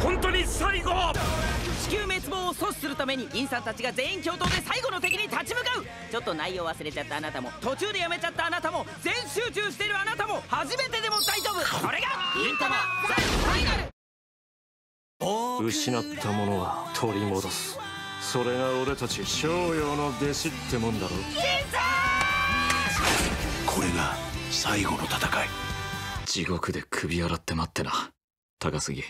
本当に最後。地球滅亡を阻止するために銀さんたちが全員共闘で最後の敵に立ち向かう。ちょっと内容忘れちゃったあなたも、途中でやめちゃったあなたも、全集中してるあなたも、初めてでも大丈夫。これが銀魂ザ・ファイナル。失ったものは取り戻す、それが俺たち逍遙の弟子ってもんだろ。銀さん、これが最後の戦い。地獄で首洗って待ってな、高杉。